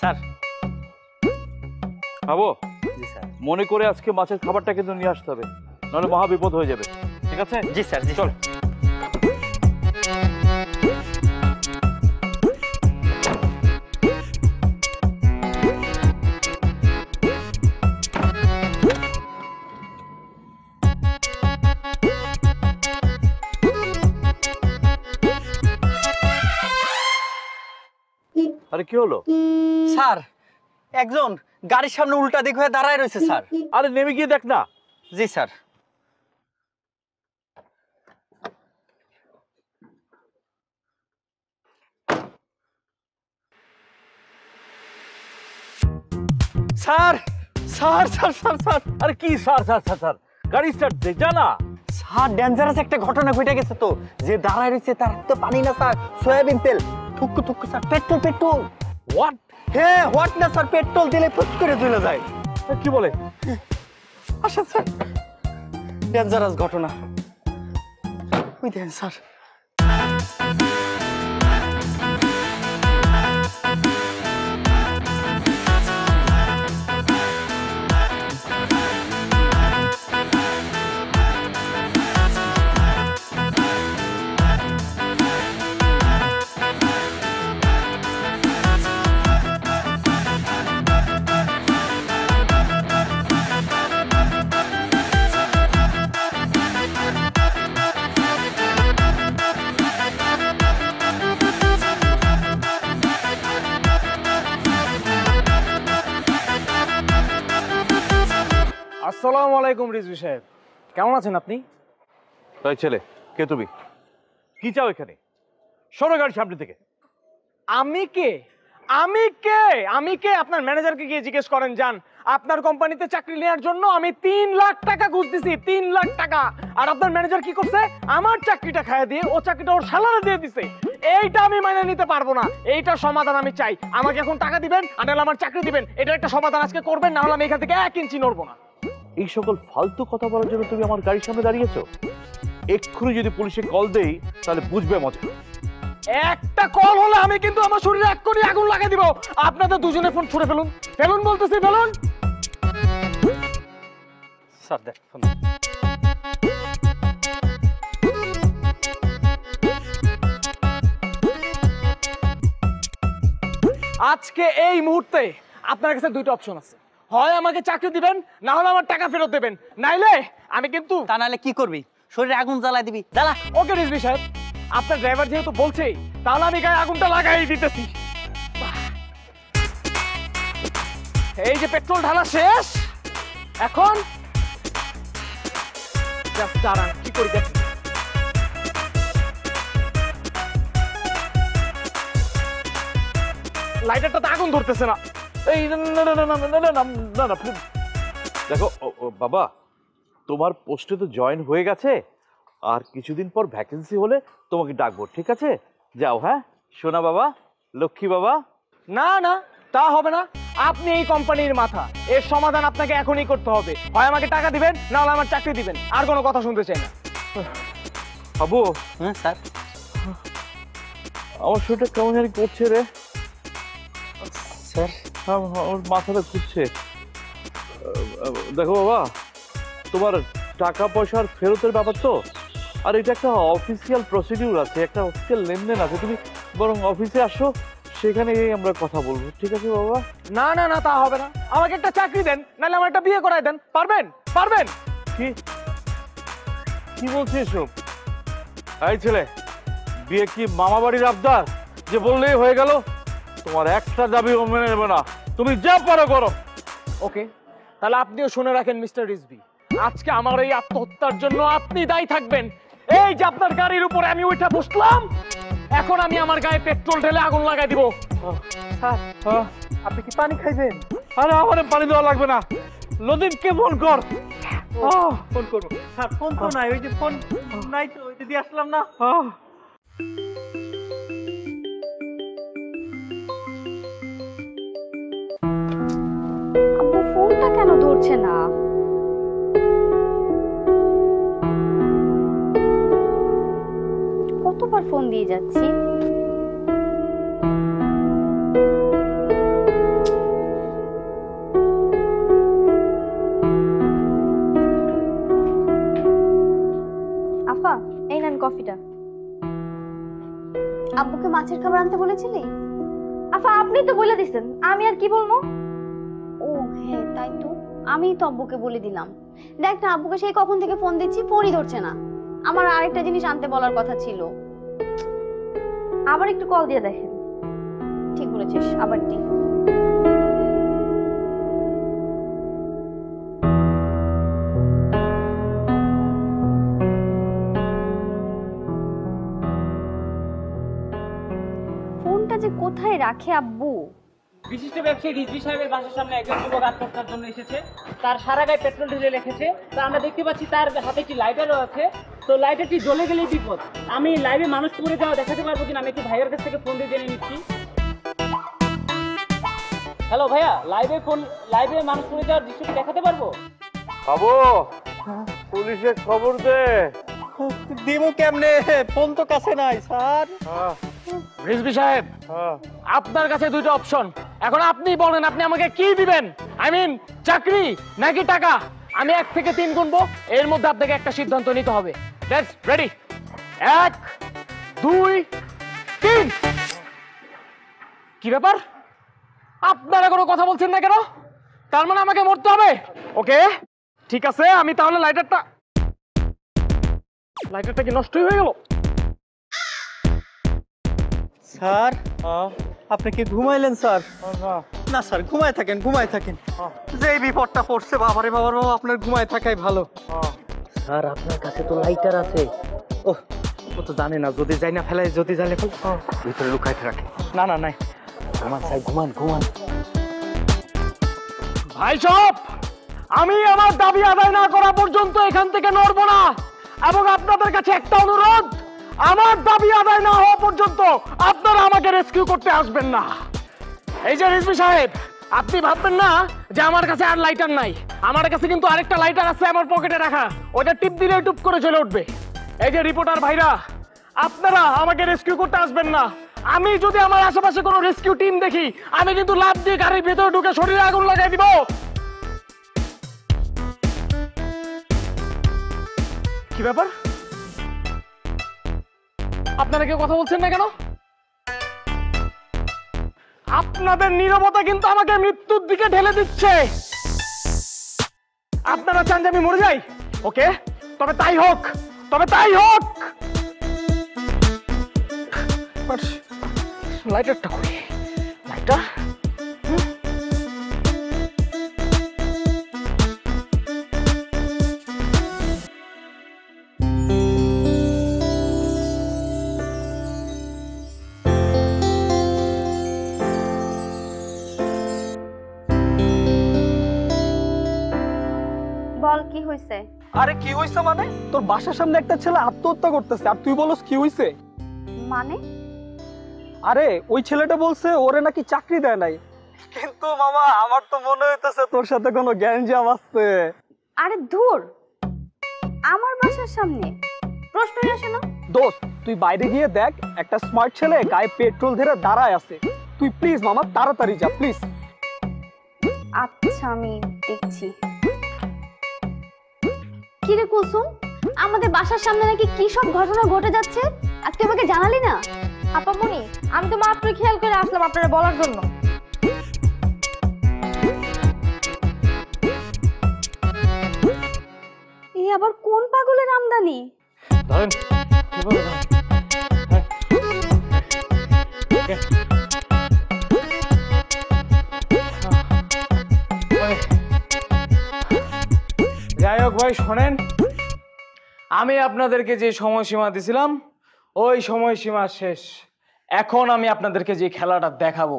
Sir খাবো? জি sir. মনে করে আজকে মাছের খাবারটা কিন্তু নিয়ে আসতে হবে, নাহলে মহা বিপদ হয়ে যাবে। ঠিক আছে? জি স্যার। জি চল। আরে কি হলো স্যার? একজন গাড়ির সামনে উল্টা দিক হয়ে দাঁড়ায় রয়েছে স্যার। আরে নেমে গিয়ে দেখ না। জি sir. Sir sir sir sir স্যার। আরে কি স্যার স্যার স্যার স্যার? গাড়ি স্টার্ট দে, জানা স্যার ডেঞ্জারাস একটা ঘটনা ঘটে গেছে। তো যে দাঁড়ায় রয়েছে তার তো পানি না স্যার, সয়াবিন তেল। থুকু থুকু স্যার, পেট্রোল পেট্রোল। হোয়াট? হ্যাঁ হোয়াট না স্যার, পেট্রোল দিলে ফুস করে চলে যায়। কি বলে? আচ্ছা স্যার ডেঞ্জারাস ঘটনা। ওই দেখেন স্যার। আসসালামু আলাইকুম রিজভী সাহেব, কেমন আছেন আপনি? তাই ছেলে, কে তুমি? কি চাও এখানে? সরো গাড়ি সামনে থেকে। আমি কে? আমি কে? আমি কে? আপনার ম্যানেজারকে গিয়ে জিজ্ঞেস করেন যান। আপনার কোম্পানিতে চাকরি নেওয়ার জন্য আমি 3 লাখ টাকা ঘুষ দিছি, 3 লাখ টাকা। আর আপনার ম্যানেজার কি করছে? আমার চাকরিটা খাইয়ে দিয়ে ও চাকরিটা ওর শালারে দিয়ে দিছে। এইটা আমি মেনে নিতে পারবো না। এইটা সমাধান আমি চাই। আমাকে এখন টাকা দিবেন আর নাহলে আমার চাকরি দিবেন। এটা একটা সমাধান আজকে করবেন, না হলে আমি এখান থেকে 1 ইঞ্চি নড়বো না। এই সকল ফালতু কথা বলার জন্য তুমি আমার গাড়ির সামনে দাঁড়িয়েছো? এক্ষুনি যদি পুলিশে কল দেই তাহলে বুঝবে মজা। একটা কল হলে আমি কিন্তু আমার শরীরে এক্ষুনি আগুন লাগিয়ে দিব। আপনাদের দুজনে ফোন ছুঁড়ে ফেলুন। ফেলুন বলতেছি, ফেলুন। স্যার দেখ ফোন। আজকে এই মুহূর্তে আপনার কাছে 2টা অপশন আছে। হয় আমাকে চাকরি দিবেন, না হলে আমার টাকা ফেরত দেবেন। নাইলে আমি কিন্তু। তা নাহলে কি করবি? শরীরে আগুন জ্বালায় দিবি? জ্বালা। ওকে রিজভী সাহেব, আপনার ড্রাইভার যেহেতু বলছে তাহলে আমি গায়ে আগুনটা লাগাই দিতেছি। এই যে পেট্রোল ঢালা শেষ। এখন দাঁড়ান কি করি। লাইটারটা তো আগুন ধরতেছে না। এই না দেখো বাবা, তোমার পোস্টে তো জয়েন হয়ে গেছে। আর কিছুদিন পর ভ্যাকেন্সি হলে তোমাকে ডাকবো, ঠিক আছে? যাও। হ্যাঁ সোনা বাবা, লক্ষ্মী বাবা। না না তা হবে না। আপনি এই কোম্পানির মাথা, এর সমাধান আপনাকে এখনই করতে হবে। হয় আমাকে টাকা দিবেন, না হলে আমার চাকরি দিবেন। আর কোনো কথা শুনতে চাই না। বাবু। হ্যাঁ স্যার। আমার শরীরটা কেমন জানি করছে রে স্যার। ওর মাথাটা ঘুরছে। দেখো বাবা, তোমার টাকা পয়সার ফেরতের ব্যাপার তো, আর এটা একটা অফিসিয়াল প্রসিডিউর আছে, একটা অফিসিয়াল লেনদেন আছে। তুমি বরং অফিসে আসো, সেখানে আমরা কথা বলবো, ঠিক আছে বাবা? না না না তা হবে না। আমাকে একটা চাকরি দেন, নাহলে আমার একটা বিয়ে করাই দেন। পারবেন? পারবেন? কি কি বলছিস সব? এই ছেলে, বিয়ে কি মামা বাড়ির আবদার যে বললেই হয়ে গেল? তোমার একটা দাবি ও মেনে নেবে না, তুমি যা পারো করো। ওকে, তাহলে আপনিও শুনে রাখেন মিস্টার রিজভী, আজকে আমার এই আত্মহত্যার জন্য আপনি দায়ী থাকবেন। এই যে আপনার গাড়ির উপরে আমি উঠে বসলাম, এখন আমি আমার গায়ে পেট্রোল ঢেলে আগুন লাগাই দিব। স্যার আপনি কি পানি খাইবেন? আরে আমার পানি দেওয়া লাগবে না। লতিফকে ফোন কর। ফোন করবো স্যার। ফোন তো নাই, ওই যে ফোন নাই তো, ওই যদি আসলাম না। ফোনটা কেন ধরছে না? কতবার ফোন দিয়ে যাচ্ছি। বলছিলি? আফা আপনি তো বলে দিছেন, আমি আর কি বলবো? ও হ্যাঁ তাই তো, আমি তো আব্বুকে বলে দিলাম। দেখ না আব্বুকে সেই কখন থেকে ফোন দিচ্ছি, ফোনই ধরছে না। আমার আরেকটা জিনিস আনতে বলার কথা ছিল, আবার একটু কল দিয়ে দেখেন। ঠিক বলেছিস, আবার দি। ফোনটা যে কোথায় রাখে আব্বু। বিশিষ্ট ব্যবসায়ী রিজভী সাহেবের বাসার সামনে একজন যুবক আত্মহত্যার জন্য এসেছে, তার সারা গায়ে পেট্রোল ঢেলে রেখেছে। তা আমরা দেখতে পাচ্ছি তার হাতে একটি লাইটারও আছে, তো লাইটারটি জ্বলে গেলে বিপদ। আমি লাইভে মানুষ পুড়ে যাওয়া দেখাতে পারবো কিনা আমি একটু ভাইয়ের কাছ থেকে ফোন দিয়ে জেনে নিচ্ছি। হ্যালো ভাইয়া, লাইভে মানুষ পুড়ে যাওয়ার দৃশ্যটি দেখাতে পারবো? খবর পুলিশের খবর দে। দিমু কেমনে, ফোন তো কাছে নাই। স্যার রিজভী সাহেব, আপনার কাছে দুটো অপশন, এখন আপনি বলেন আপনি আমাকে কি দিবেন, আই মিন চাকরি নাকি টাকা। আমি 1 থেকে 3 গুনবো, এর মধ্যে আপনাকে একটা সিদ্ধান্ত নিতে হবে। Let's ready, 1 2 3। কি ব্যাপার, আপনারা কোনো কথা বলছেন না কেন? তার মানে আমাকে মরতে হবে? ওকে ঠিক আছে, আমি তাহলে লাইটারটা কি নষ্টই হয়ে গেল? স্যার আপনি কি ঘুমাইলেন? স্যার না স্যার, ঘুমায় থাকেন ঘুমায় থাকেন, যে বিপদটা পড়ছে বাবারে বাবার, আপনার ঘুমায় থাকাই ভালো। স্যার আপনার কাছে তো লাইটার আছে? ও তো জানে না, যদি যাই না ফেলায়, যদি জানে ভিতরে লুকায় রাখে। না না নাই আমার স্যার, ঘুমান ঘুমান। ভাই সব, আমি আমার দাবি আদায় না করা পর্যন্ত এখান থেকে নড়বো না, এবং আপনাদের কাছে একটা অনুরোধ, আমার দাবি আদায় না হওয়া পর্যন্ত আপনারা আমাকে রেস্কিউ করতে আসবেন না। এই যে রিজভী সাহেব, আপনি ভাববেন না যে আমার কাছে আর লাইটার নাই, আমার কাছে কিন্তু আরেকটা লাইটার আছে আমার পকেটে রাখা, ওটা টিপ দিলে টুপ করে চলে উঠবে। এই যে রিপোর্টার ভাইরা, আপনারা আমাকে রেস্কিউ করতে আসবেন না। আমি যদি আমার আশেপাশে কোনো রেস্কিউ টিম দেখি, আমি কিন্তু লাফ দিয়ে গাড়ির ভেতরে ঢুকে শরীরে আগুন লাগাই দিব। কি ব্যাপার, আপনারা কেউ কথা বলছেন না কেন? আপনাদের নীরবতা কিন্তু আমাকে মৃত্যুর দিকে ঠেলে দিচ্ছে। আপনারা চান যে আমি মরে যাই? ওকে তবে তাই হোক, তবে তাই হোক। লাইটারটা কই? লাইটার কি হইছে? আরে কি হইছে মানে, তোর বাসার সামনে একটা ছেলে আত্মহত্যা করতেছে আর তুই বলস কি হইছে মানে? আরে ওই ছেলেটা বলছে ওরে নাকি চাকরি দেয় নাই, কিন্তু মামা আমার তো মনে হইতাছে তোর সাথে কোনো গ্যাঞ্জাম আছে। আরে দূর, আমার বাসার সামনে প্রশ্নই আসে না। দোস্ত তুই বাইরে গিয়ে দেখ, একটা স্মার্ট ছেলে গায়ে পেট্রোল ঢেলে দাঁড়ায় আছে। তুই প্লিজ মামা তাড়াতাড়ি যা প্লিজ। আচ্ছা আমি দেখছি। কিরে কুলসুম, আমাদের বাসার সামনে নাকি কি সব ঘটনা ঘটে যাচ্ছে, আজকে আমাকে জানালি না? আপামনি আমি তো মাত্র খেয়াল করে আসলাম আপনারা বলার জন্য। এই আবার কোন পাগলের আমদানি! যাই হোক ভাই শোনেন, আমি আপনাদেরকে যে সময়সীমা দিয়েছিলাম ওই সময়সীমা শেষ। এখন আমি আপনাদেরকে যে খেলাটা দেখাবো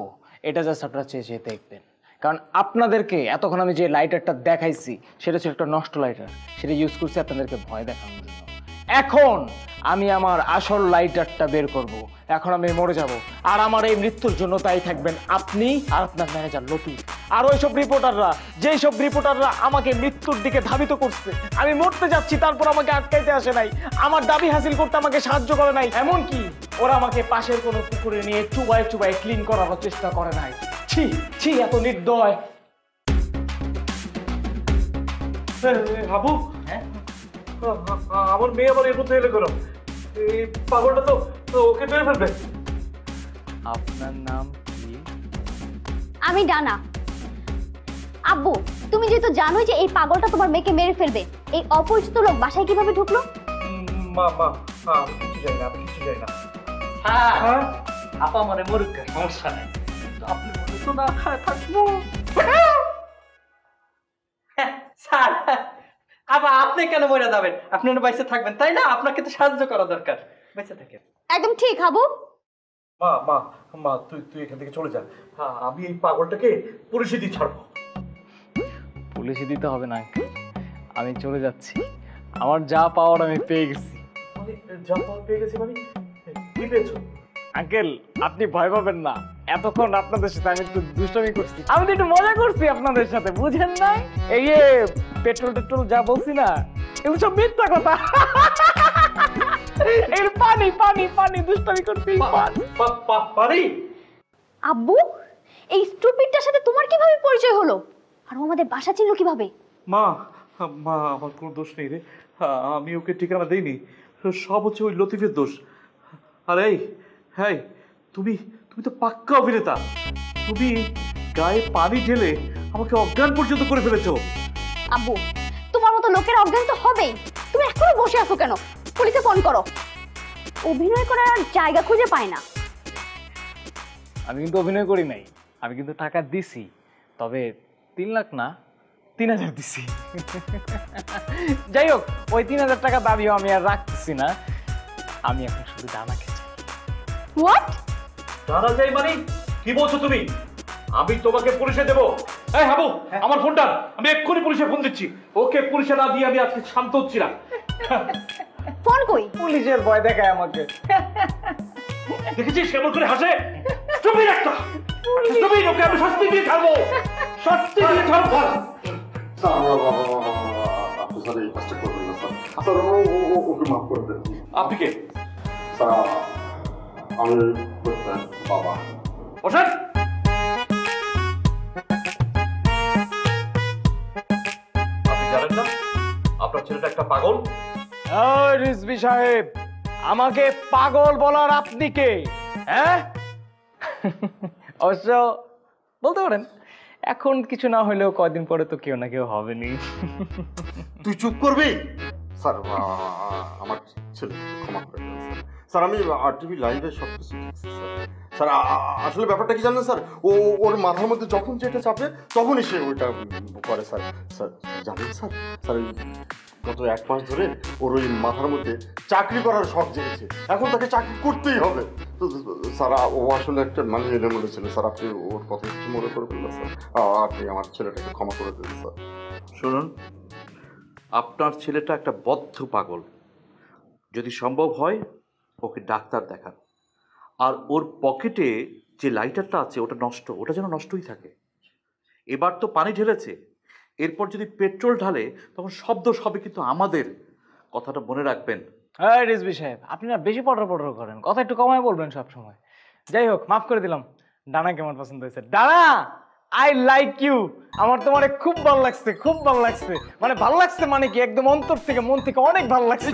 এটা জাস্ট আপনারা চেয়ে দেখবেন, কারণ আপনাদেরকে এতক্ষণ আমি যে লাইটারটা দেখাইছি সেটা ছিল একটা নষ্ট লাইটার, সেটা ইউজ করছি আপনাদেরকে ভয় দেখানোর জন্য। এখন আমি আমার আসল লাইটারটা বের করব, এখন আমি মরে যাব, আর আমার এই মৃত্যুর জন্য তাই থাকবেন আপনি আর আপনার ম্যানেজার লতি আর ওইসব রিপোর্টাররা, যেসব রিপোর্টাররা আমাকে মৃত্যুর দিকে ধাবিত করছে। আমি মরতে যাচ্ছি, তারপর আমাকে আটকাইতে আসে নাই, আমার দাবি হাসিল করতে আমাকে সাহায্য করে নাই, এমনকি ওরা আমাকে পাশের কোনো পুকুরে নিয়ে চুবায় চুবায় ক্লিন করার চেষ্টা করে নাই। ছি ছি, এত নির্দয়! বাবু হ্যাঁ, আমার মেয়ে আবার এর মধ্যে এলে গেল, এই পাগলটা তো ওকে মেরে ফেলবে। আপনার নাম কি? আমি ডানা। আব্বু, তুমি যেহেতু জানোই যে এই পাগলটা তোমার মেয়েকে মেরে ফেলবে, এই অপরিচিত লোক বাসায় কিভাবে ঢুকলো? মা মা আমি কিছু জানি না, আমি কিছু জানি না। হ্যাঁ হ্যাঁ আপা মানে মরুক্কা, সমস্যা নেই, আপনি মনে তো না খায় থাকবো। স্যার আবার আপনি কেন মরে যাবেন? আপনি বাইসে থাকবেন তাই না? আপনাকে তো সাহায্য করা দরকার, বাইসে থাকেন। একদম ঠিক আব্বু। মা মা মা তুই এখান থেকে চলে যা। হ্যাঁ আমি এই পাগলটাকে পুলিশে দিয়ে ছাড়বো। পুলিশে দিতে হবে না, আমি চলে যাচ্ছি, আমার যা পাওয়ার আমি পেয়ে গেছি। যা পাওয়ার পেয়ে গেছি মানে কি পেয়েছো? আঙ্কেল আপনি ভয় পাবেন না, এতক্ষণ আপনাদের সাথে আমি একটু দুষ্টামি করছি, আমি তো একটু মজা করছি আপনাদের সাথে, বুঝেন না? এই যে পেট্রোল টেট্রোল যা বলছি না, এগুলো সব মিথ্যা কথা, এর পানি পানি পানি দুষ্টামি করছি। পানি আব্বু, এই স্টুপিডটার সাথে তোমার কিভাবে পরিচয় হলো? আর ও আমাদের বাসা চিনলো কিভাবে? মা মা আমার কোনো দোষ নেই রে, আমি ওকে ঠিকানা দেইনি, সব হচ্ছে ওই লতিফের দোষ। আরে হ্যাঁ তুমি তুমি তো পাক্কা অভিনেতা, তুমি গায়ে পানি ঢেলে আমাকে অজ্ঞান পর্যন্ত করে ফেলেছো। আব্বু তোমার মতো লোকের অজ্ঞান তো হবেই, তুমি এখনো বসে আছো কেন? পুলিশে ফোন করো। অভিনয় করার আর জায়গা খুঁজে পায় না। আমি কিন্তু অভিনয় করি নাই, আমি কিন্তু টাকা দিছি, তবে 3 লাখ না 3000 দিছি। যাই হোক ওই 3000 টাকা দাবিও আমি আর রাখছি না, আমি এখন শুধু দানা খেয়েছি। হোয়াট? দানা যাই মানে কি বলছো তুমি? আমি তোমাকে পুলিশে দেবো। এই হাবু আমার ফোনটা, আমি এক্ষুনি পুলিশে ফোন দিচ্ছি। ওকে পুলিশে না দিয়ে আমি আজকে শান্ত হচ্ছি না। ফোন কই? পুলিশের ভয় দেখায় আমাকে, দেখেছিস কেমন করে হাসে? তুমি একটা তুমি ওকে আমি শাস্তি দিয়ে খাবো। আপনার ছেলেটা একটা পাগল। রিজভী সাহেব, আমাকে পাগল বলার আপনি কে? হ্যাঁ অবশ্য বলতে পারেন, এখন কিছু না হলেও কয়দিন পরে তো কেউ না কেউ হবে নি। তুই চুপ করবি? স্যার আমার ছেলে ক্ষমা করে দেন স্যার, আমি আরটিভি লাইভে সব কিছু দেখছি স্যার। আসলে ব্যাপারটা কি জানেন স্যার, ওর মাথার মধ্যে যখন যেটা চাপে তখনই সে ওইটা করে স্যার। স্যার জানেন স্যার, স্যার গত 1 মাস ধরে ওর ওই মাথার মধ্যে চাকরি করার শখ জেগেছে, এখন তাকে চাকরি করতেই হবে। স্যার ও আসলে একটা মানে এলোমেলো ছিল স্যার, আপনি ওর কথা কিছু মনে করবেন না স্যার, আপনি আমার ছেলেটাকে ক্ষমা করে দেবেন স্যার। শুনুন, আপনার ছেলেটা একটা বদ্ধ পাগল, যদি সম্ভব হয় ওকে ডাক্তার দেখান, আর ওর পকেটে যে লাইটারটা আছে ওটা নষ্ট, ওটা যেন নষ্টই থাকে। এবার তো পানি ঢেলেছে, এরপর যদি পেট্রোল ঢালে তখন শব্দ সবে কিন্তু আমাদের, কথাটা মনে রাখবেন। হ্যাঁ রিজভী সাহেব, আপনি না বেশি পটর করেন, কথা একটু কমায় বলবেন সব সময়। যাই হোক মাফ করে দিলাম। ডানা কেমন পছন্দ হয়েছে? ডানা আই লাইক ইউ, আমার তোমারে খুব ভালো লাগছে, খুব ভালো লাগছে। মানে ভালো লাগছে মানে কি, একদম অন্তর থেকে মন থেকে অনেক ভালো লাগছে।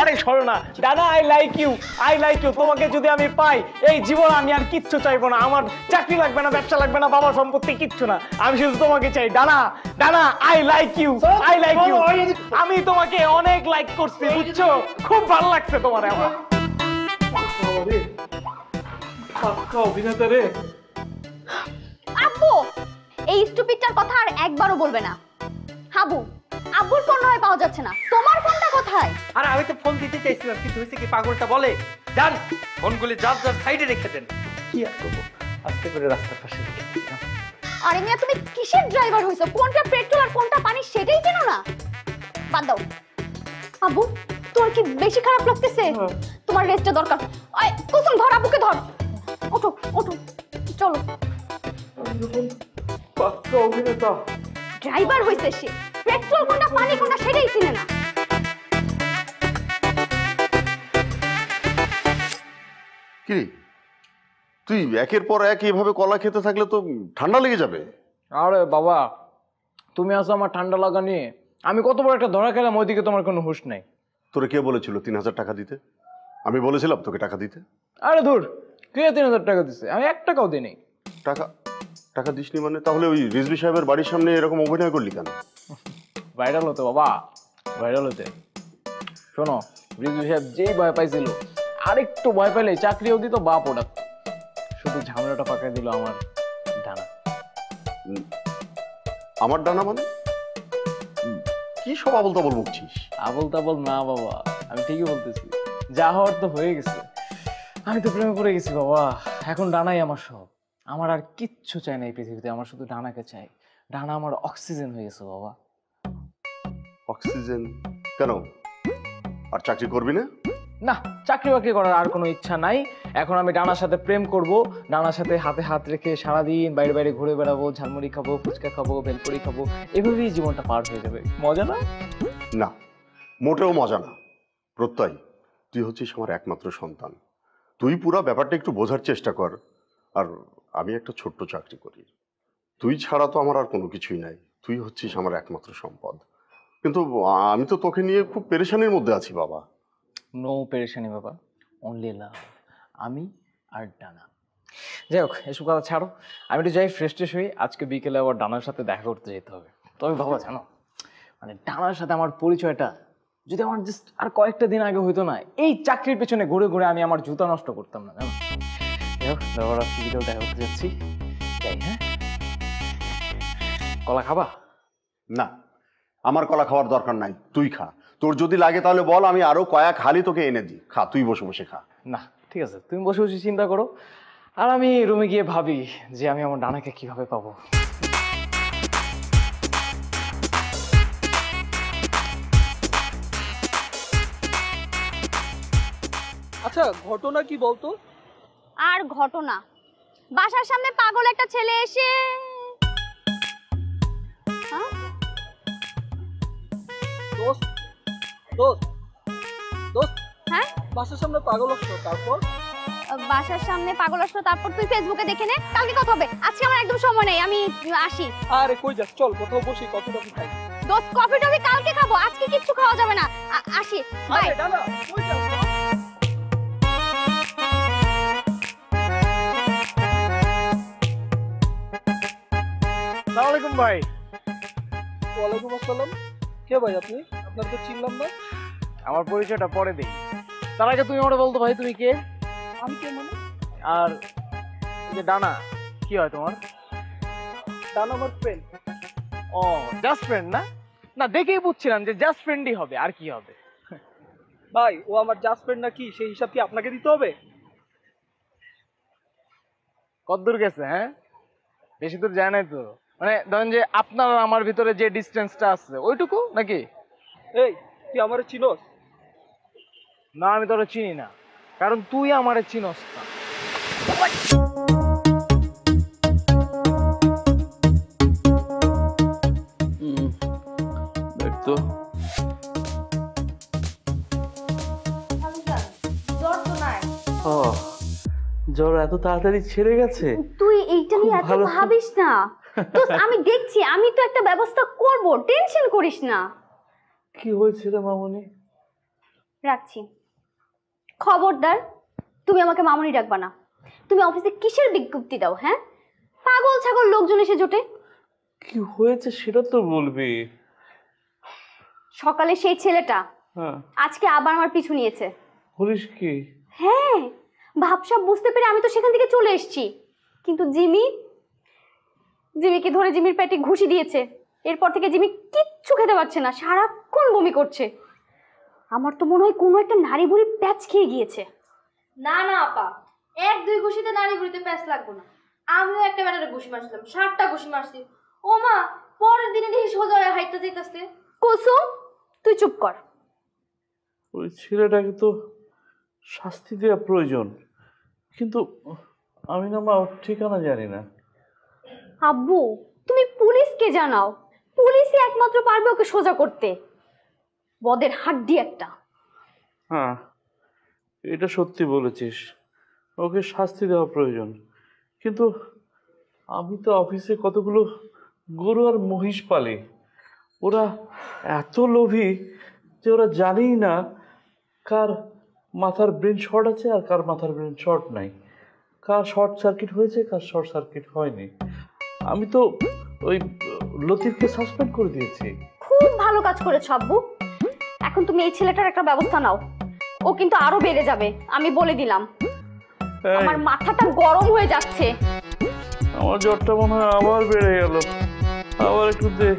আরে শোনো না, Dana I like you, I like you. তোমাকে যদি আমি পাই এই জীবন আমি আর কিচ্ছু চাইবো না, আমার চাকরি লাগবে না, ব্যবসা লাগবে না, বাবার সম্পত্তি কিচ্ছু না, আমি শুধু তোমাকে চাই। Dana Dana I like you, I like you. আমি তোমাকে অনেক লাইক করছি বুঝছো, খুব ভালো লাগছে তোমারে আমার। অভিনেতা রে, এই স্টুপিডটার কথা আর একবারও বলবে না। হাবু, আব্বুর ফোন হয় পাওয়া যাচ্ছে না, তোমার ফোনটা কোথায়? আরে আমি তো ফোন দিতে চাইছিলাম, কিন্তু হইছে কি পাগলটা বলে যান ফোনগুলি যার যার সাইডে রেখে দেন। কি আর করব, আস্তে করে রাস্তার পাশে রেখে দিলাম। আরে মিয়া তুমি কিসের ড্রাইভার হইছো? কোনটা পেট্রোল আর কোনটা পানি সেটাই চেনো না। বাদ দাও আব্বু, তোর কি বেশি খারাপ লাগতেছে? তোমার রেস্টটা দরকার। ওই কুসুম ধর, আব্বুকে ধর। ওঠো ওঠো চলো। পাক্কা অভিনেতা, ড্রাইভার হইছে সে, পেট্রোল কোনটা পানি কোনটা সেটাই চিনে না। কি তুই একের পর এক এভাবে কলা খেতে থাকলে তো ঠান্ডা লেগে যাবে। আরে বাবা তুমি আসো আমার ঠান্ডা লাগা নিয়ে, আমি কত বড় একটা ধরা খেলাম, ওইদিকে তোমার কোনো হুঁশ নাই। তোরে কে বলেছিল 3000 টাকা দিতে? আমি বলেছিলাম তোকে টাকা দিতে? আরে ধুর, কে 3000 টাকা দিছে? আমি 1 টাকাও দেই নাই। টাকা টাকা দিসনি মানে? তাহলে ওই রিজভী সাহেবের বাড়ির সামনে এরকম অভিনয় করলি কেন? ভাইরাল হতে বাবা, ভাইরাল হতে। শোনো, রিজভী সাহেব যেই ভয় পাইছিল আরেকটু ভয় পেলে চাকরিও দিত বাপ ওটা। শুধু ঝামেলাটা পাকায় দিল আমার ডানা। আমার ডানা মানে? কি সব আবল তাবল বকছিস? আবল তাবল না বাবা, আমি ঠিকই বলতেছি। যা হওয়ার তো হয়ে গেছে, আমি তো প্রেমে পড়ে গেছি বাবা। এখন ডানাই আমার সব, আমার আর কিচ্ছু চাই না এই পৃথিবীতে, আমার শুধু ডানাকে চাই। ডানা আমার অক্সিজেন হয়ে গেছে বাবা। অক্সিজেন? কেন আর চাকরি করবি না? না, চাকরি বাকরি করার আর কোনো ইচ্ছা নাই। এখন আমি ডানার সাথে প্রেম করব, ডানার সাথে হাতে হাত রেখে সারাদিন বাইরে বাইরে ঘুরে বেড়াবো, ঝালমুড়ি খাবো, ফুচকা খাবো, ভেলপুরি খাবো, এভাবেই জীবনটা পার হয়ে যাবে। মজা না? না, মোটেও মজা না। প্রত্যয়, তুই হচ্ছিস আমার একমাত্র সন্তান, তুই পুরো ব্যাপারটা একটু বোঝার চেষ্টা কর। আর আমি একটা ছোট্ট চাকরি করি, তুই ছাড়া তো আমার আর কোনো কিছুই নাই, তুই হচ্ছিস আমার একমাত্র সম্পদ। কিন্তু আমি তো তোকে নিয়ে খুব পেরেশানির মধ্যে আছি বাবা। নো পেরেশানি বাবা, অনলি লাভ, আমি আর ডানা। যাই হোক, এসব কথা ছাড়ো, আমি একটু যাই ফ্রেশ ট্রেশ হই। আজকে বিকেলে আবার ডানার সাথে দেখা করতে যেতে হবে। তবে বাবা জানো, মানে ডানার সাথে আমার পরিচয়টা যদি আমার জাস্ট আর কয়েকটা দিন আগে হইতো না, এই চাকরির পেছনে ঘুরে ঘুরে আমি আমার জুতা নষ্ট করতাম না জানো। যাই হোক, বাবার আজকে বিকেল দেখা করতে যাচ্ছি। যাই, হ্যাঁ। কলা খাবা? না, আমার কলা খাওয়ার দরকার নাই, তুই খা। তোর যদি লাগে তাহলে বল, আমি আরো কয়েক হালি তোকে এনে দিই, খা, তুই বসে বসে খা। না ঠিক আছে, তুমি বসে বসে চিন্তা করো, আর আমি রুমে গিয়ে ভাবি যে আমি আমার ডানাকে কিভাবে পাবো। আচ্ছা, ঘটনা কি বলতো? আর ঘটনা, বাসার সামনে পাগল একটা ছেলে এসে ভাই। ওয়ালাইকুম আসসালাম। কে ভাই আপনি? আপনার তো চিনলাম না। আমার পরিচয়টা পরে দেই, তার আগে তুমি আমাকে বলতো ভাই তুমি কে? আমি কে মানে? আর এই যে ডানা, কি হয় তোমার? ডানা আমার ফ্রেন্ড। ও, জাস্ট ফ্রেন্ড? না না, দেখেই বুঝছিলাম যে জাস্ট ফ্রেন্ডই হবে, আর কি হবে। ভাই, ও আমার জাস্ট ফ্রেন্ড না কি, সেই হিসাব কি আপনাকে দিতে হবে? কতদূর গেছে? হ্যাঁ, বেশি দূর যায় নাই তো। মানে ধরেন যে আপনার আর আমার ভিতরে যে ডিসটেন্সটা আছে ওইটুকু নাকি? এই, তুই আমারে চিনোস না? আমি তোরা চিনি না, কারণ তুই আমারে চিনোস না। জ্বর এত তাড়াতাড়ি ছেড়ে গেছে? তুই এইটা নিয়ে এত ভাবিস না, আমি দেখছি, আমি তো একটা ব্যবস্থা করব, টেনশন করিস না। কি হয়েছিল মামুনি? রাখছি। খবরদার, তুমি আমাকে মামুনি ডাকবা না। তুমি অফিসে কিসের বিজ্ঞপ্তি দাও? হ্যাঁ, পাগল ছাগল লোকজন এসে জোটে। কি হয়েছে সেটা তো বলবি। সকালে সেই ছেলেটা আজকে আবার আমার পিছু নিয়েছে। বলিস কি? হ্যাঁ, ভাবসাব বুঝতে পেরে আমি তো সেখান থেকে চলে এসেছি, কিন্তু জিমি, জিমিকে ধরে জিমির পেটে ঘুষি দিয়েছে। এরপর থেকে জিমি কিচ্ছু খেতে পারছে না, সারাক্ষণ বমি করছে। আমার তো মনে হয় কোনো একটা নারী ভুড়ি প্যাচ খেয়ে গিয়েছে। না না আপা, 1-2 ঘুষিতে নারী ভুড়িতে প্যাচ লাগবে না। আমিও একটা ব্যাটারে ঘুষি মারছিলাম, 7টা ঘুষি মারছি। ও মা, পরের দিনে দেখি সোজা হাইটটা যেতেছে। কুসুম, তুই চুপ কর। ওই ছেলেটাকে তো শাস্তি দেওয়া প্রয়োজন, কিন্তু আমি না মা ঠিকানা জানি না। আব্বু, তুমি পুলিশকে জানাও, পুলিশই একমাত্র পারবে ওকে সোজা করতে। বদের হাড্ডি একটা। হ্যাঁ, এটা সত্যি বলেছিস, ওকে শাস্তি দেওয়া প্রয়োজন। কিন্তু আমি তো অফিসে কতগুলো গরু আর মহিষ পালি, ওরা এত লোভী যে ওরা জানেই না কার মাথার ব্রেন শর্ট আছে আর কার মাথার ব্রেন শর্ট নাই। কার শর্ট সার্কিট হয়েছে কার শর্ট সার্কিট হয়নি। আমি তো ওই লতিফকে সাসপেন্ড করে দিয়েছি। খুব ভালো কাজ করেছ আব্বু। এখন তুমি এই ছেলেটার একটা ব্যবস্থা নাও, ও কিন্তু আরো বেড়ে যাবে, আমি বলে দিলাম। আমার মাথাটা গরম হয়ে যাচ্ছে, আমার জ্বরটা মনে হয় আবার বেড়ে গেল। আবার একটু দে।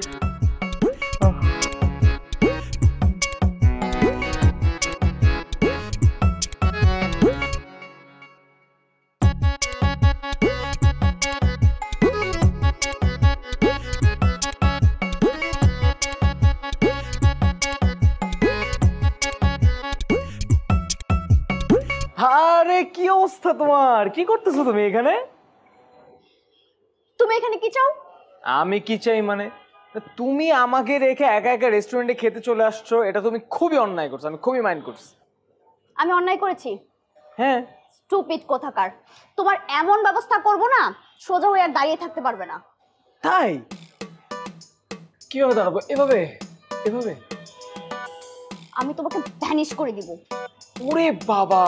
আরে কি অবস্থা তোমার, কি করতেছো তুমি এখানে? তুমি এখানে কি চাও? আমি কি চাই মানে, তুমি আমাকে রেখে একা একা রেস্টুরেন্টে খেতে চলে আসছো, এটা তুমি খুবই অন্যায় করছো। আমি খুবই মাইন্ড করছি। আমি অন্যায় করেছি? হ্যাঁ। স্টুপিড কোথাকার, তোমার এমন ব্যবস্থা করব না সোজা হয়ে আর দাঁড়িয়ে থাকতে পারবে না। তাই কিভাবে দাঁড়াবো? এভাবে এভাবে আমি তোমাকে ভ্যানিশ করে দিব। ওরে বাবা,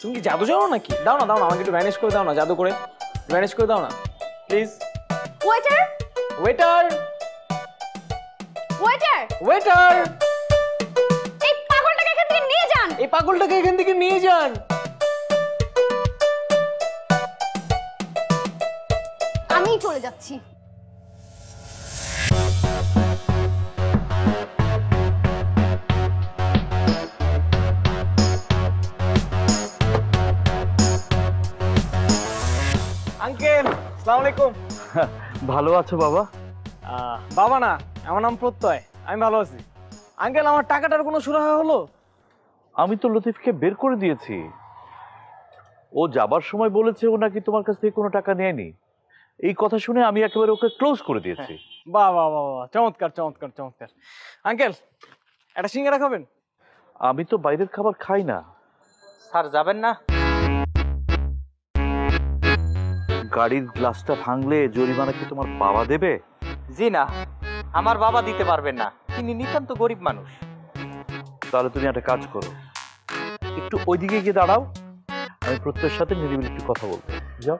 তুমি কি জাদু জানো নাকি? দাও না দাও না, আমাকে একটু ভ্যানিশ করে দাও না, জাদু করে ভ্যানিশ করে দাও না please. Waiter waiter waiter waiter, এই পাগলটাকে এখান থেকে নিয়ে যান, এই পাগলটাকে এখান থেকে নিয়ে যান। আমি চলে যাচ্ছি। আঙ্কেল আসসালামু আলাইকুম। ভালো আছো বাবা? বাবা না, আমার নাম প্রত্যয়, আমি ভালো আছি। আঙ্কেল আমার টাকাটার কোনো সুরাহা হলো? আমি তো লতিফকে বের করে দিয়েছি। ও যাবার সময় বলেছে ও নাকি তোমার কাছ থেকে কোনো টাকা নেয়নি। এই কথা শুনে আমি একেবারে ওকে ক্লোজ করে দিয়েছি। বাহ বাহ বাহ, চমৎকার চমৎকার চমৎকার। আঙ্কেল একটা সিঙ্গারা খাবেন? আমি তো বাইরের খাবার খাই না। স্যার যাবেন না? গাড়ির গ্লাসটা ভাঙলে জরিমানা কি তোমার বাবা দেবে? জি না, আমার বাবা দিতে পারবেন না, তিনি নিতান্ত গরিব মানুষ। তাহলে তুমি একটা কাজ করো, একটু ওইদিকে গিয়ে দাঁড়াও, আমি প্রত্যেকের সাথে নিরিবিলি একটু কথা বলবো। যাও।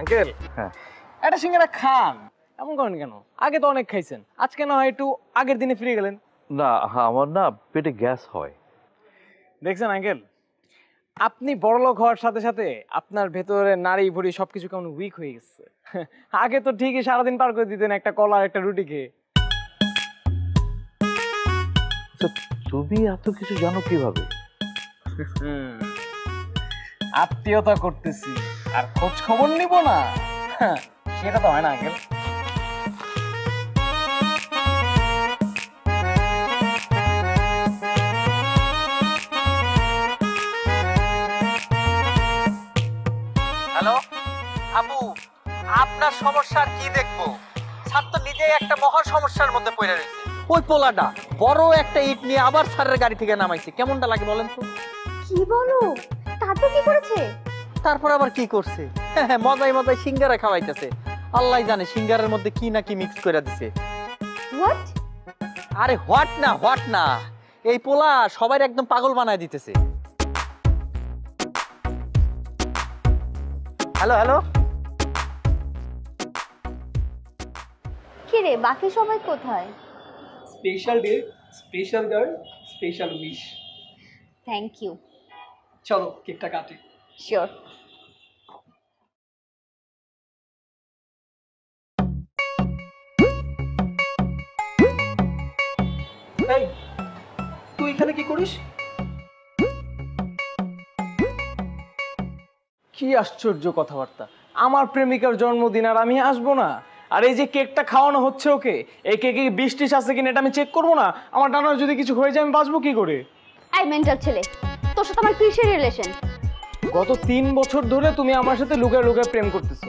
আঙ্কেল হ্যাঁ, একটা সিঙ্গারা খান। এমন করেন কেন? আগে তো অনেক খাইছেন, আজকে না হয় একটু আগের দিনে ফিরে গেলেন। না আমার না পেটে গ্যাস হয়। দেখছেন আঙ্কেল, আপনি বড়লোক হওয়ার সাথে সাথে আপনার ভেতরে নাড়ি ভুঁড়ি সবকিছু কেমন উইক হয়ে গেছে। আগে তো ঠিকই সারাদিন পার করে দিতেন একটা কলা আর একটা রুটি খেয়ে। তুমি এত কিছু জানো কিভাবে? আত্মীয়তা করতেছি আর খোঁজ খবর নিব না, সেটা তো হয় না আঙ্কেল। আপনার সমস্যা কি দেখবো, ছাত্র নিজেই একটা মহা সমস্যার মধ্যে পড়ে রয়েছে। ওই পোলাটা বড় একটা ইট নিয়ে আবার স্যারের গাড়ি থেকে নামাইছে, কেমনটা লাগে বলেন তো? কি বলো, তারপর কি করেছে? তারপর আবার কি করছে, মজাই মজাই সিঙ্গারা খাওয়াইতেছে। আল্লাহ জানে সিঙ্গারের মধ্যে কি না কি মিক্স করে দিছে। হোয়াট? আরে হোয়াট না হোয়াট না, এই পোলা সবাই একদম পাগল বানায় দিতেছে। হ্যালো হ্যালো, রে বাকি সবাই কোথায়? Special day special girl special wish. Thank you. চলো কেকটা কাটি। শিওর। এই তুই এখানে কি করিস? কি আশ্চর্য কথাবার্তা, আমার প্রেমিকার জন্মদিন আর আমি আসবো না? আর এই যে কেকটা খাওয়ানো হচ্ছে ওকে, এই কেকে বৃষ্টিস আছে কিনা এটা আমি চেক করবো না? আমার ডানার যদি কিছু হয়ে যায় আমি বাঁচবো কি করে? এই মেন্টাল ছেলে, তোর সাথে আমার কিসের রিলেশন? গত 3 বছর ধরে তুমি আমার সাথে লুকায় লুকায় প্রেম করতেছো।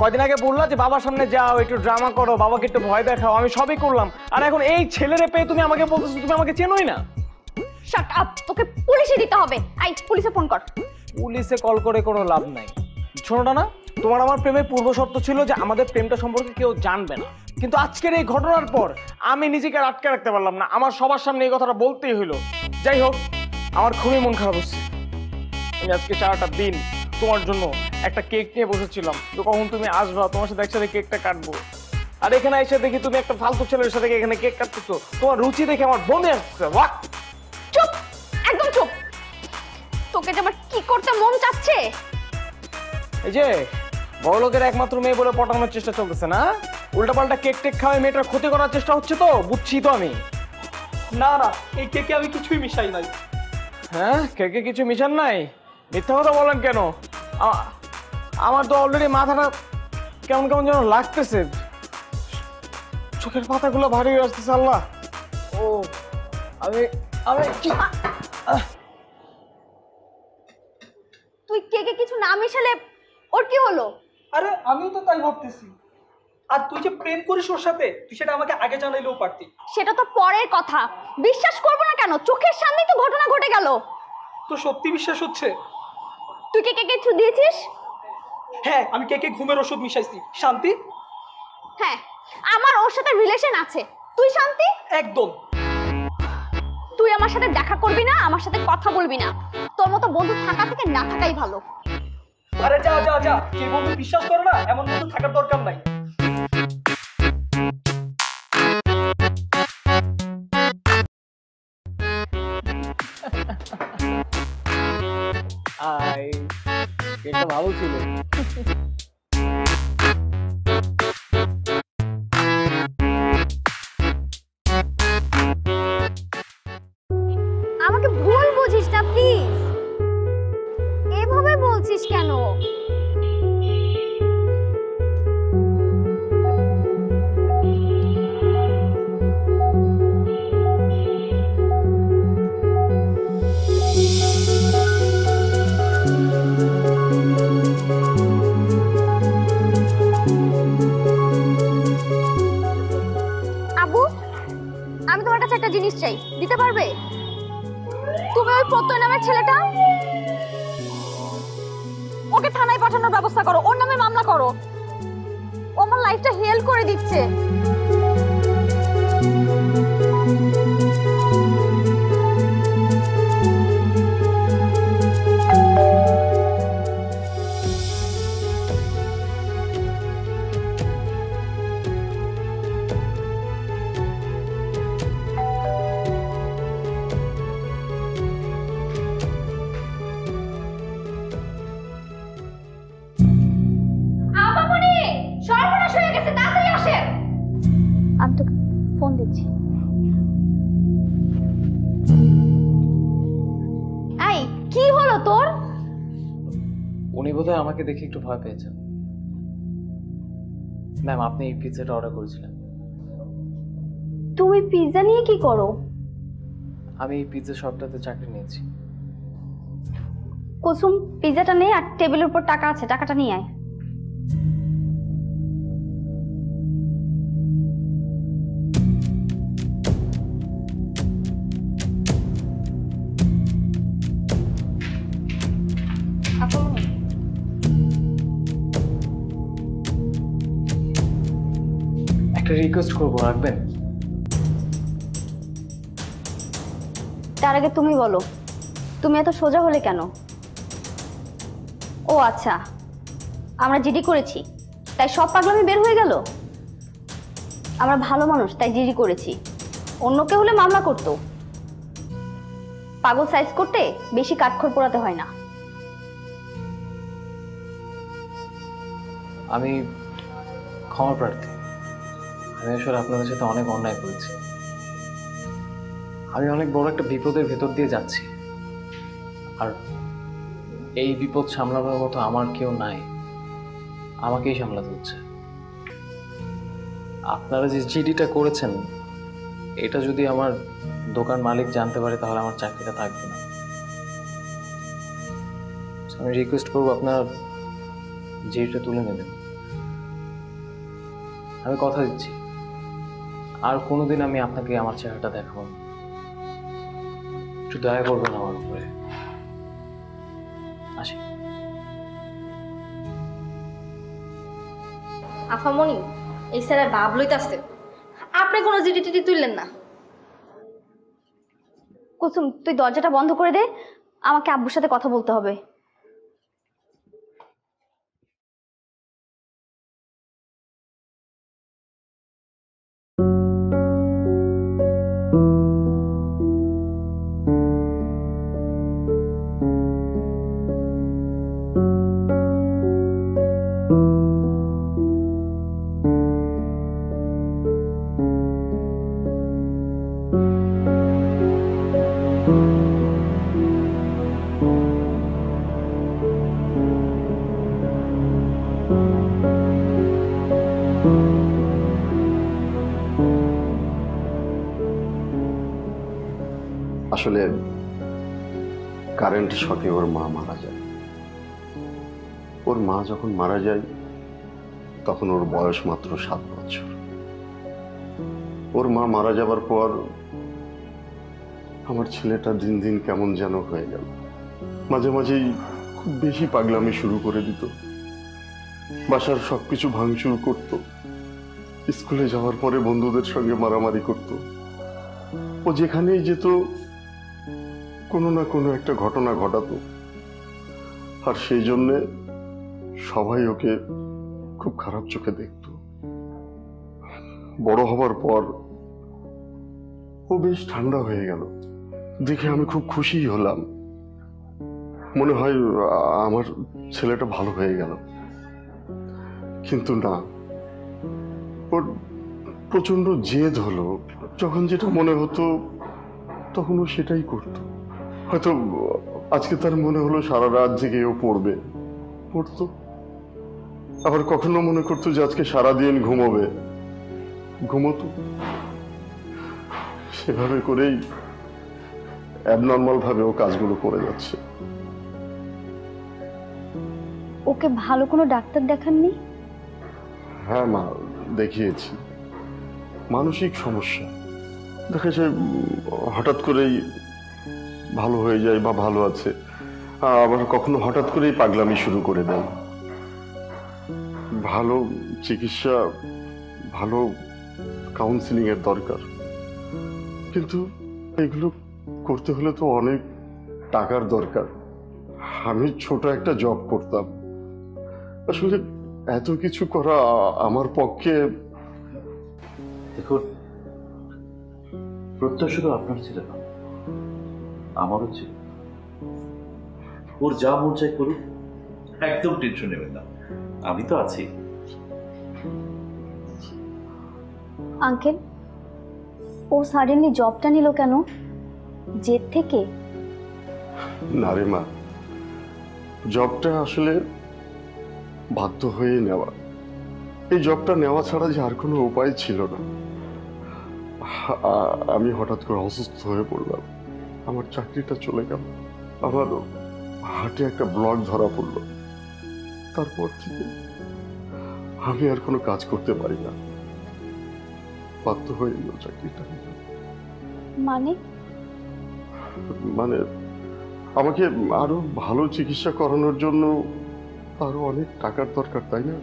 কয়দিন আগে বললা যে বাবার সামনে যাও, একটু ড্রামা করো, বাবাকে একটু ভয় দেখাও, আমি সবই করলাম। আর এখন এই ছেলেরে পেয়ে তুমি আমাকে বলতেছো তুমি আমাকে চেনোই না। শাট আপ, তোকে পুলিশে দিতে হবে। আই পুলিশে ফোন কর। পুলিশে কল করে কোনো লাভ নাই। শোনো না, তোমার আমার প্রেমের পূর্ব শর্ত ছিল যে আমাদের প্রেমটা সম্পর্কে কেউ জানবে না, কিন্তু আজকের এই ঘটনার পর আমি নিজেকে আটকে রাখতে পারলাম না, আমার সবার সামনে এই কথাটা বলতেই হলো। যাই হোক, আমার খুবই মন খারাপ হচ্ছে। আমি আজকে সারাটা দিন তোমার জন্য একটা কেক নিয়ে বসেছিলাম, তো কখন তুমি আসবা, তোমার সাথে একসাথে কেকটা কাটবো। আর এখানে এসে দেখি তুমি একটা ফালতু ছেলের সাথে এখানে কেক কাটতেছো। তোমার রুচি দেখে আমার বমি আসছে। চুপ, একদম চুপ। তোকে যে আমার কি করতে মন চাচ্ছে। এই যে বড় লোকের একমাত্র মেয়ে বলে পটানোর চেষ্টা চলতেছে না, উল্টাপাল্টা কেক টেক খাওয়ায় মেয়েটার ক্ষতি করার চেষ্টা হচ্ছে, তো বুঝছি তো আমি। না না, এই কেকে আমি কিছুই মিশাই নাই। হ্যাঁ, কেকে কিছু মিশান নাই? মিথ্যা কথা বলেন কেন? আমার তো অলরেডি মাথাটা কেমন কেমন যেন লাগতেছে, চোখের পাতাগুলো ভারী হয়ে আসতেছে। আল্লাহ, ও আমি তুই কেকে কিছু না মিশালে ওর কি হলো? আরে আমিও তো তাই ভাবতেছি। আর তুই যে প্রেম করিস ওর সাথে, তুই সেটা আমাকে আগে জানাইলেও পারতি। সেটা তো পরের কথা, বিশ্বাস করব না কেন? চোখের সামনেই তো ঘটনা ঘটে গেল। তো সত্যি বিশ্বাস হচ্ছে? তুই কে কে কিছু দিয়েছিস? হ্যাঁ, আমি কে কে ঘুমের ওষুধ মিশাইছি। শান্তি? হ্যাঁ, আমার ওর সাথে রিলেশন আছে। তুই শান্তি? একদম। তুই আমার সাথে দেখা করবি না, আমার সাথে কথা বলবি না। তোর মতো বন্ধু থাকা থেকে না থাকাই ভালো। আরে যা যা যা, যে বন্ধু বিশ্বাস করে না এমন বন্ধু থাকার দরকার নাই। এটা ভালো ছিল। আমাকে ভুল বুঝিস না প্লিজ, এভাবে বলছিস কেন? জিনিস চাই, দিতে পারবে তুমি? ওই প্রত্যয় নামের ছেলেটা, ওকে থানায় পাঠানোর ব্যবস্থা করো, ওর নামে মামলা করো। ও আমার লাইফটা হেল করে দিচ্ছে। আমাকে দেখে একটু ভয় পেয়েছে। ম্যাম, আপনি এই পিজাটা অর্ডার করেছিলেন। তুমি পিজা নিয়ে কি করো? আমি এই পিজা শপটাতে চাকরি নিয়েছি। কুসুম, পিজাটা নে, আর টেবিলের উপর টাকা আছে, টাকাটা নিয়ে আয়। রিকোয়েস্ট করব, রাখবেন? তার আগে তুমি বলো, তুমি এত সোজা হলে কেন? ও আচ্ছা, আমরা জিডি করেছি তাই সব পাগলামি বের হয়ে গেল। আমরা ভালো মানুষ তাই জিডি করেছি, অন্য কেউ হলে মামলা করতো। পাগল সাইজ করতে বেশি কাঠখড় পোড়াতে হয় না। আমি ক্ষমা প্রার্থী। আমি আসলে আপনাদের সাথে অনেক অন্যায় করেছি। আমি অনেক বড় একটা বিপদের ভেতর দিয়ে যাচ্ছি, আর এই বিপদ সামলানোর মতো আমার কেউ নাই, আমাকেই সামলাতে হচ্ছে। আপনারা যে জিডিটা করেছেন, এটা যদি আমার দোকান মালিক জানতে পারে তাহলে আমার চাকরিটা থাকবে না। আমি রিকোয়েস্ট করবো আপনারা জিডিটা তুলে নেবেন। আমি কথা দিচ্ছি, আর কোনোদিন আমি আপনাকে আমার চেহারাটা দেখাবো। একটু দয়া করবেন আমার উপরে। আসি। আফামনি, এই স্যারের বাপ লইতে আসছে, আপনি কোনো জিডি টিডি তুললেন না। কুসুম, তুই দরজাটা বন্ধ করে দে, আমাকে আব্বুর সাথে কথা বলতে হবে। আসলে কারেন্ট শকে ওর মা মারা যায়। ওর মা যখন মারা যায় তখন ওর বয়স মাত্র 7 বছর। ওর মা মারা যাবার পর আমার ছেলেটা দিন দিন কেমন যেন হয়ে গেল। মাঝে মাঝেই খুব বেশি পাগলামি শুরু করে দিত, বাসার সবকিছু ভাঙচুর করত, স্কুলে যাওয়ার পরে বন্ধুদের সঙ্গে মারামারি করত। ও যেখানেই যেত কোনো না কোনো একটা ঘটনা ঘটাতো, আর সেই জন্যে সবাই ওকে খুব খারাপ চোখে দেখত। বড় হবার পর ও বেশ ঠান্ডা হয়ে গেল, দেখে আমি খুব খুশি হলাম। মনে হয় আমার ছেলেটা ভালো হয়ে গেল, কিন্তু না, ওর প্রচণ্ড জেদ হলো। যখন যেটা মনে হতো তখন ও সেটাই করতো। হয়তো আজকে তার মনে হলো সারা রাত জেগে ও পড়বে, পড়তো। আবার কখনো মনে করতো যে আজকে সারাদিন ঘুমোবে, ঘুমোতো। সেভাবে করেই অ্যাবনর্মাল ভাবে ও কাজগুলো করে যাচ্ছে। ওকে ভালো কোনো ডাক্তার দেখাননি? হ্যাঁ মা, দেখিয়েছি। মানসিক সমস্যা দেখে সে হঠাৎ করেই ভালো হয়ে যায় বা ভালো আছে, আবার কখনো হঠাৎ করেই পাগলামি শুরু করে দেয়। ভালো চিকিৎসা, ভালো কাউন্সিলিং এর দরকার, কিন্তু এগুলো করতে হলে তো অনেক টাকার দরকার। আমি ছোট একটা জব করতাম, আসলে এত কিছু করা আমার পক্ষে। দেখুন, প্রত্যাশা তো আপনার ছিল না, আমারও ছিল। ওর যা মন চাই করুক, একদম টেনশন নেবেন না, আমি তো আছি। আঙ্কেল, ও সাডেনলি জবটা নিল কেন? জেদ থেকে? না রে মা, জবটা আসলে বাধ্য হয়ে নেওয়া। এই জবটা নেওয়া ছাড়া যে আর কোনো উপায় ছিল না। আমি হঠাৎ করে অসুস্থ হয়ে পড়লাম, আমার চাকরিটা চলে গেল, আমার হাটে একটা ব্লক ধরা পড়ল। তারপর থেকে আমি আর কোনো কাজ করতে পারি না, বাধ্য হয়ে গেল চাকরিটা। মানে মানে আমাকে আরো ভালো চিকিৎসা করানোর জন্য আরো অনেক টাকার দরকার, তাই না?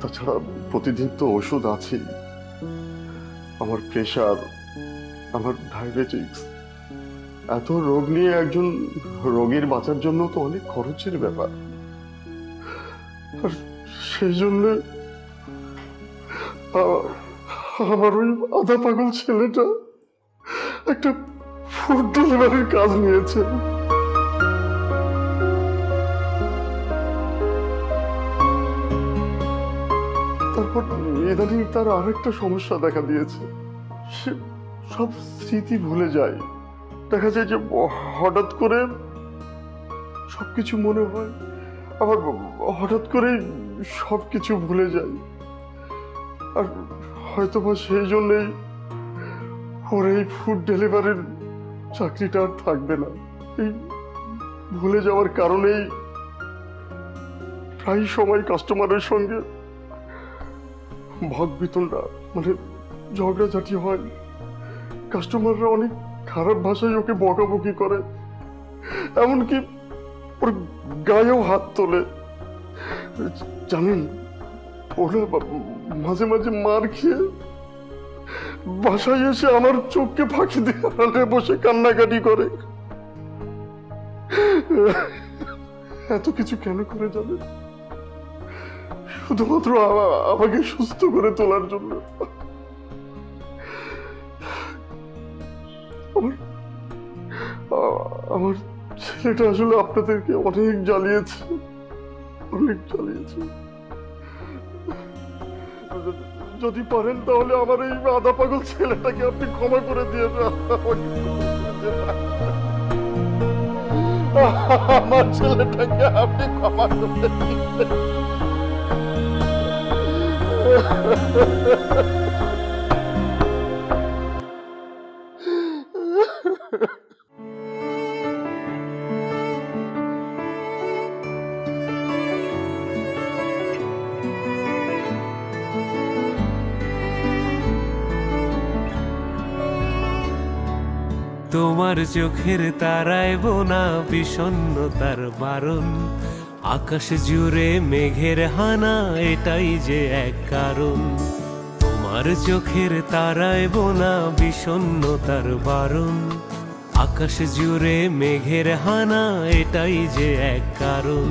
তাছাড়া প্রতিদিন তো ওষুধ আছে, আমার প্রেশার, আমার ডায়াবেটিক্স, এত রোগ নিয়ে একজন রোগীর বাঁচার জন্য তো অনেক খরচের ব্যাপার। আর সেই জন্য আমার ওই আধা পাগল ছেলেটা একটা ফুড ডেলিভারির কাজ নিয়েছে। তারপর ইদানিং তার আরেকটা সমস্যা দেখা দিয়েছে, সে সব স্মৃতি ভুলে যায়। দেখা যায় যে হঠাৎ করে সবকিছু মনে হয়, আবার হঠাৎ করে সবকিছু ভুলে যায়। আর হয়তো বা সেই জন্যই ওর এই ফুড ডেলিভারির চাকরিটা আর থাকবে না। এই ভুলে যাওয়ার কারণেই প্রায় সময় কাস্টমারের সঙ্গে ভাগ বিতণ্ডা, মানে ঝগড়াঝাটি হয়। কাস্টমাররা অনেক খারাপ ভাষায় ওকে বকাবকি করে, এমনকি ওর গায়েও হাত তোলে। জানেন, ওরা মাঝে মাঝে মার খেয়ে বাসায় এসে আমার চোখকে ফাঁকি দিয়ে আড়ালে বসে কান্নাকাটি করে। এত কিছু কেন করে যাবে? শুধুমাত্র আমাকে সুস্থ করে তোলার জন্য। আমার ছেলেটা আসলে আপনাদেরকে অনেক জ্বালিয়েছে, অনেক জ্বালিয়েছে। যদি পারেন তাহলে আমার এই আধা পাগল ছেলেটাকে আপনি ক্ষমা করে দিয়ে যান। আমার ছেলেটাকে আপনি ক্ষমা করে দিয়ে। তোমার চোখের তারায় বোনা বিষণ্ণতার বারণ, আকাশ জুড়ে মেঘের হানা, এটাই যে এক কারণ। তোমার চোখের তারায় বোনা বিষণ্ণতার বারণ, আকাশ জুড়ে মেঘের হানা, এটাই যে এক কারণ।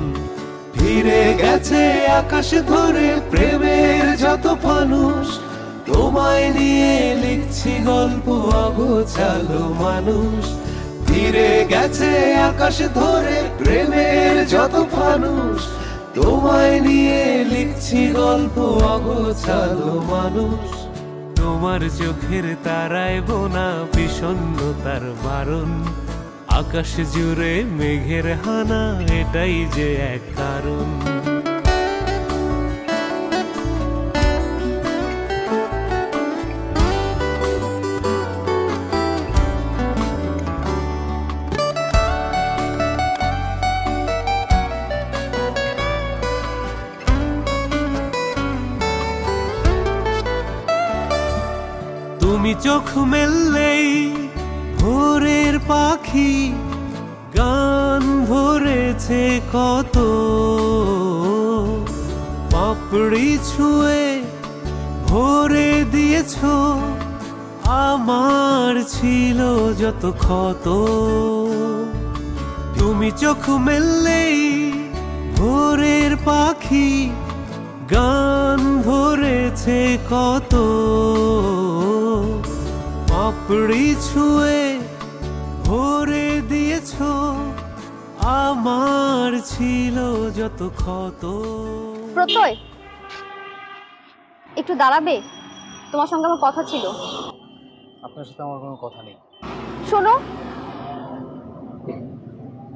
ফিরে গেছে আকাশ ধরে প্রেমের যত ফানুষ, তোমায় নিয়ে লিখছি গল্প অগোছালো মানুষ। ফিরে গেছে আকাশ ধরে প্রেমের যত ফানুষ, তোমায় নিয়ে লিখছি গল্প অগোছালো মানুষ। তোমার চোখের তারায় বোনা বিষণ্ণতার বারণ, আকাশ জুড়ে মেঘের হানা, এটাই যে এক কারণ। চোখ মেললেই ভোরের পাখি গান ভরেছে কত, পাপড়ি ছুঁয়ে ভরে দিয়েছ আমার ছিল যত ক্ষত। তুমি চোখ মেললেই ভোরের পাখি গান ভরেছে কত, পাপড়ি ছুঁয়ে ভরে দিয়েছ আমার ছিল যত ক্ষত। প্রত্যয়, একটু দাঁড়াবে? তোমার সঙ্গে আমার কথা ছিল। আপনার সাথে আমার কোনো কথা নেই। শোনো,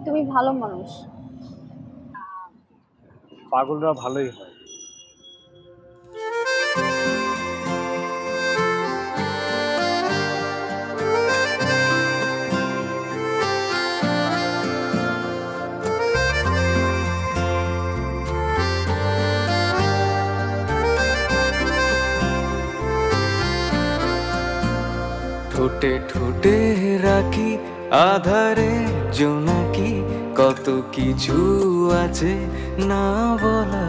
তুমি ভালো মানুষ। পাগলরা ভালোই হয়। ঠোঁটে ঠোঁটে রাখি আধারে জোনাকি, কত কিছু আছে না বলা,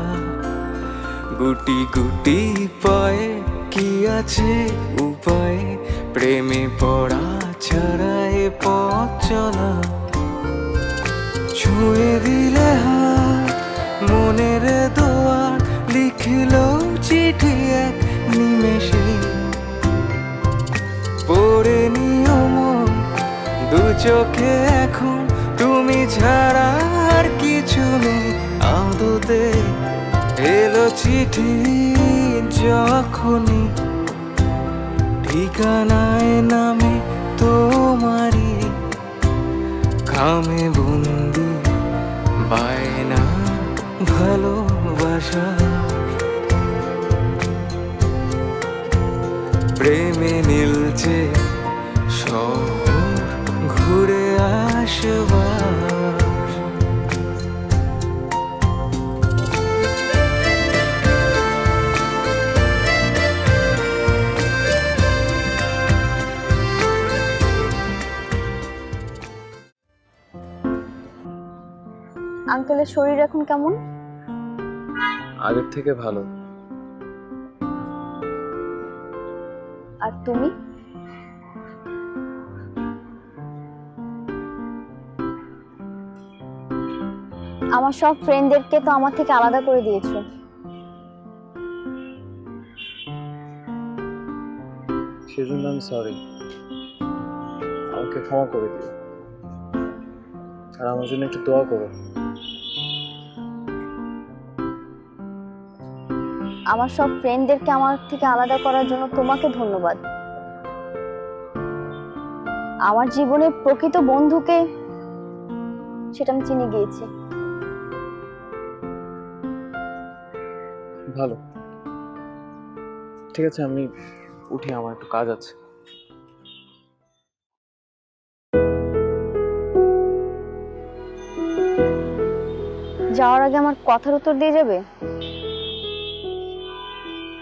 গুটি গুটি পায়ে কি আছে উপায়, প্রেমে পড়া ছাড়ায় পথ চলা। ছুঁয়ে দিলে হাত মনের দোয়ার, লিখলো চিঠি এক নিমেষে, পড়ে নিয়ম দু চোখে এখন তুমি ছাড়া আর কিছু নেই। আদতে এলো চিঠি যখনই, ঠিকানায় নামে তোমারই, খামে বন্দি বায়না ভালোবাসা, প্রেমে নীলছে শহর ঘুরে আসবা। আঙ্কেলের শরীর এখন কেমন? আগের থেকে ভালো। আর তুমি? আমার সব ফ্রেন্ডদেরকে তো আমার থেকে আলাদা করে দিয়েছো। সেজন্য আমি সরি, আমাকে ক্ষমা করে দিও আর আমার জন্য একটু দোয়া করো। আমার সব ফ্রেন্ডদেরকে আমার থেকে আলাদা করার জন্য তোমাকে ধন্যবাদ। আমার জীবনে প্রকৃত বন্ধুকে সেটা আমি চিনে গিয়েছি। ভালো, ঠিক আছে, আমি উঠি, আমার একটু কাজ আছে। যাওয়ার আগে আমার কথার উত্তর দিয়ে যাবে?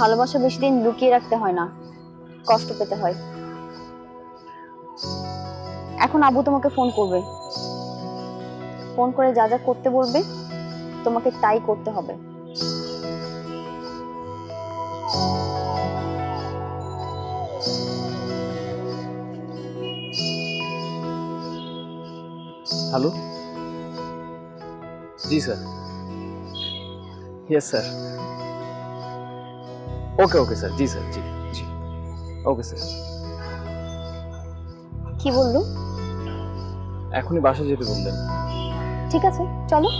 ভালোবাসা বেশি দিন লুকিয়ে রাখতে হয় না, কষ্ট পেতে হয়। এখন আবু তোমাকে ফোন করবে, ফোন করে যা যা করতে বলবে তোমাকে তাই করতে হবে। হ্যালো? জি sir. Yes sir. Okay okay sir. জি স্যার। জি জি ওকে স্যার। কি বললো? এখনই বাসা যেতে বললেন। ঠিক আছে চলো।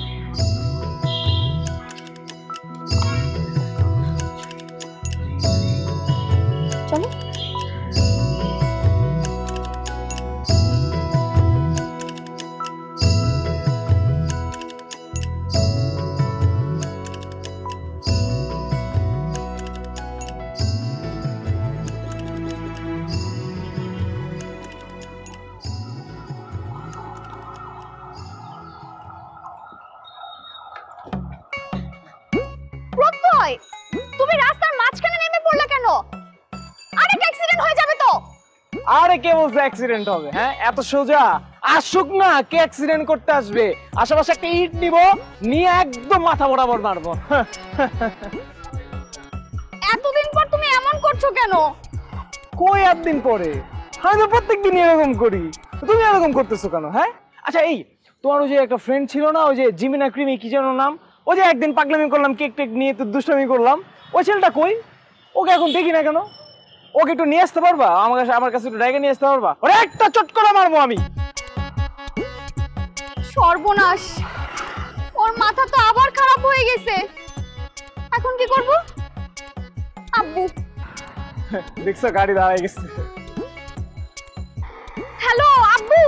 আরে কে বলছে অ্যাক্সিডেন্ট হবে? হ্যাঁ, এত সোজা? আসুক না, কে অ্যাক্সিডেন্ট করতে আসবে? আশেপাশে একটা ইট নিব, নিয়ে একদম মাথা বরাবর মারবো। এতদিন পর তুমি এমন করছো কেন? কই এতদিন পরে, আমি তো প্রত্যেকদিন এরকম করি, তুমি এরকম করতেছো কেন? হ্যাঁ আচ্ছা, এই তোমার ওই যে একটা ফ্রেন্ড ছিল না, ওই যে জিমিনা ক্রিমি কি যেন নাম, ওই যে একদিন পাগলামি করলাম, কেক টেক নিয়ে তো দুষ্টামি করলাম, ওই ছেলেটা কই? ওকে এখন দেখি না কেন? ওকে একটু নিয়ে আসতে পারবা? আমার কাছে একটু ড্রাইগে নিয়ে আসতে পারবা? ওরে একটা চট করে মারবো আমি। সর্বনাশ, ওর মাথা তো আবার খারাপ হয়ে গেছে, এখন কি করব? আব্বু দেখছো গাড়ি দাঁড়ায় গেছে। হ্যালো আব্বু,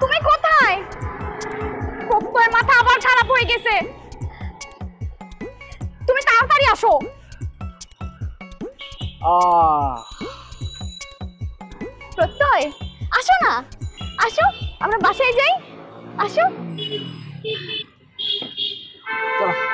তুমি কোথায়? কোকোর মাথা আবার খারাপ হয়ে গেছে, তুমি তাড়াতাড়ি আসো। প্রত্যয় আসো না, আসো আমরা বাসায় যাই, আসো।